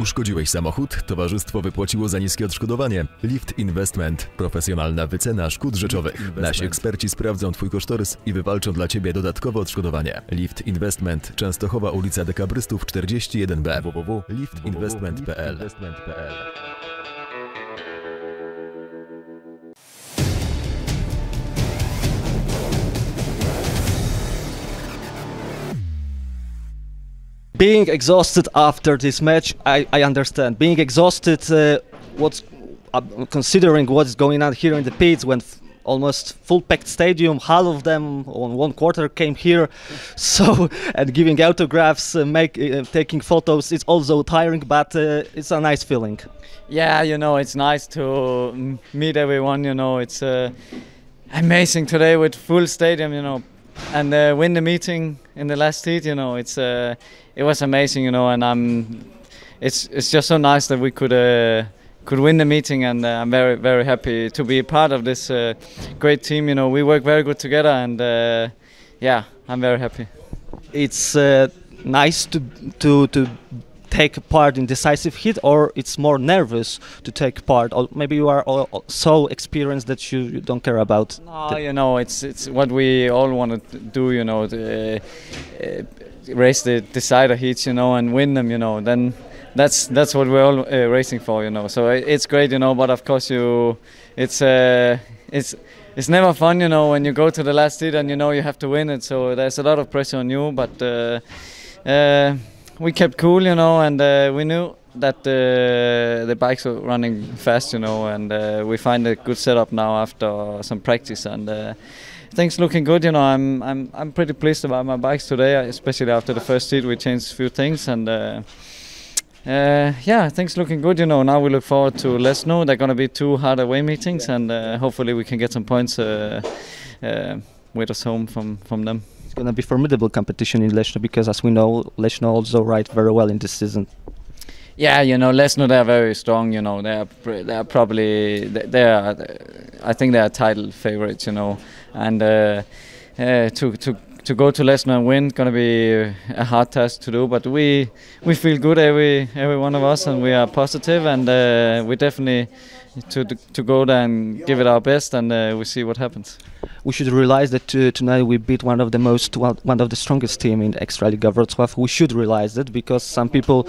Uszkodziłeś samochód? Towarzystwo wypłaciło za niskie odszkodowanie. Lift Investment. Profesjonalna wycena szkód rzeczowych. Nasi eksperci sprawdzą Twój kosztorys i wywalczą dla Ciebie dodatkowe odszkodowanie. Lift Investment. Częstochowa, ulica Dekabrystów 41B. www.liftinvestment.pl Being exhausted after this match, I understand. Being exhausted, considering what's going on here in the pits, when almost full-packed stadium, half of them on one quarter came here, so and giving autographs, taking photos, it's also tiring, but it's a nice feeling. Yeah, you know, it's nice to meet everyone. You know, it's amazing today with full stadium. You know. And win the meeting in the last heat, you know, it was amazing, you know, and it's just so nice that we could win the meeting, and I'm very, very happy to be a part of this great team. You know, we work very good together, and yeah, I'm very happy. It's nice to take part in decisive hit, or it's more nervous to take part, or maybe you are all so experienced that you don't care about. No, you know, it's what we all want to do. You know, race the decider heats, you know, and win them. You know, then that's what we're all racing for. You know, so it's great. You know, but of course it's never fun. You know, when you go to the last heat and you know you have to win it. So there's a lot of pressure on you, but. We kept cool, you know, and we knew that the bikes were running fast, you know, and we find a good setup now after some practice, and things looking good, you know. I'm pretty pleased about my bikes today, especially after the first heat. We changed a few things, and yeah, things looking good, you know. Now we look forward to Leszno. They're going to be two hard away meetings, and hopefully we can get some points with us home from them. It's going to be formidable competition in Leszno, because as we know, Leszno also ride very well in this season. Yeah, you know, Leszno, they're very strong, you know, they're probably, I think they're title favorites, you know, and to go to Leszno and win is going to be a hard task to do, but we feel good, every one of us, and we are positive, and we definitely to go there and give it our best, and we see what happens. We should realize that tonight we beat one of the strongest team in Ekstraliga Wrocław. We should realize that, because some people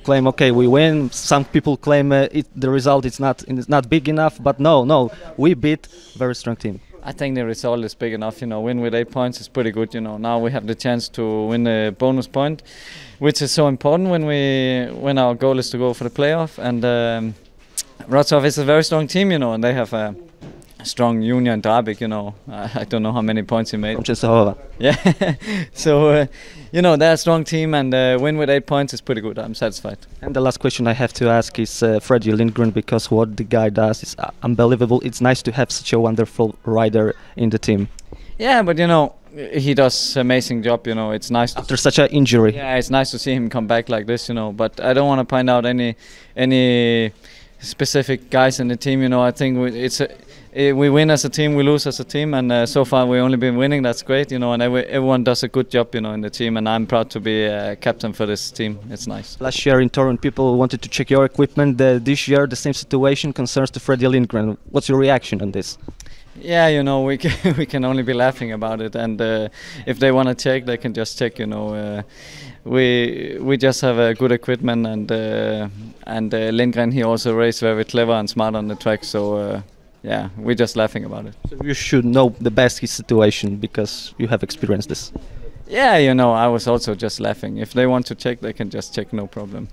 claim, okay, we win. Some people claim the result is not big enough. But no, we beat very strong team. I think the result is big enough, you know. Win with 8 points is pretty good, you know. Now we have the chance to win a bonus point, which is so important when our goal is to go for the playoff. And Wrocław is a very strong team, you know, and they have a strong union, Dabik, you know. I don't know how many points he made. Yeah, so you know, they're a strong team, and win with 8 points is pretty good. I'm satisfied. And the last question I have to ask is Freddie Lindgren, because what the guy does is unbelievable. It's nice to have such a wonderful rider in the team. Yeah, but you know, he does amazing job, you know. It's nice after such an injury. Yeah, it's nice to see him come back like this, you know, but I don't want to find out any specific guys in the team, you know. I think we win as a team, we lose as a team, and so far we've only been winning. That's great, you know, and everyone does a good job, you know, in the team, and I'm proud to be a captain for this team. It's nice. Last year in Toronto, people wanted to check your equipment. This year, the same situation concerns to Freddie Lindgren. What's your reaction on this? Yeah, you know, we can only be laughing about it, and if they want to check, they can just check, you know. We just have a good equipment, and Lindgren, he also raced very clever and smart on the track, so yeah, we're just laughing about it. So you should know the best his situation, because you have experienced this. Yeah, you know, I was also just laughing. If they want to check, they can just check, no problem.